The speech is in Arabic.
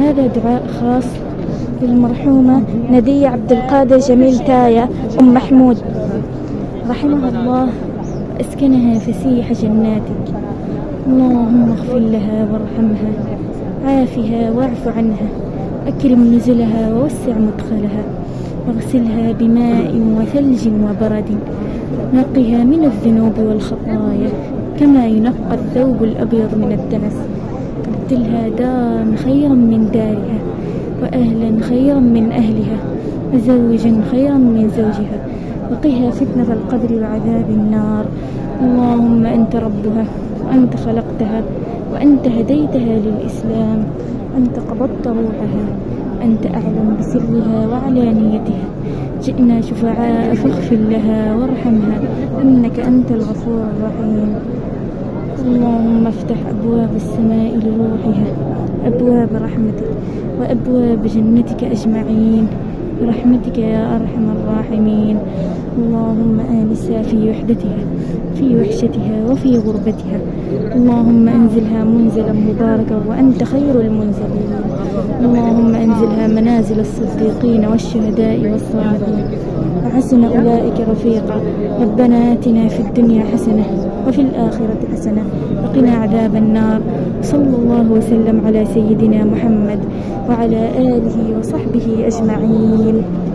هذا دعاء خاص للمرحومة ندية عبد القادر جميل تايه أم محمود رحمها الله، أسكنها فسيح جناتك، اللهم اغفر لها وارحمها، عافها واعف عنها، أكرم نزلها ووسع مدخلها، واغسلها بماء وثلج وبرد، نقها من الذنوب والخطايا كما ينقى الثوب الأبيض من الدنس، ابدلها دارا خيرا من دارها، وأهلا خيرا من أهلها، وزوجا خيرا من زوجها، وقها فتنة القبر وعذاب النار. اللهم أنت ربها، وأنت خلقتها، وأنت هديتها للإسلام، أنت قبضت روحها، أنت أعلم بسرها وعلانيتها، جئنا شفعاء فاغفر لها وارحمها إنك أنت الغفور الرحيم. اللهم افتح أبواب السماء لروحها، أبواب رحمتك وأبواب جنتك أجمعين برحمتك يا أرحم الراحمين. اللهم آنسها في وحدتها، في وحشتها وفي غربتها، اللهم أنزلها منزلا مباركا وأنت خير المنزلين، اللهم أنزلها منازل الصديقين والشهداء والصالحين، وحسن أولئك رفيقا. ربنا آتنا في الدنيا حسنة وفي الآخرة حسنة وقنا عذاب النار. صلى الله وسلم على سيدنا محمد وعلى آله وصحبه أجمعين.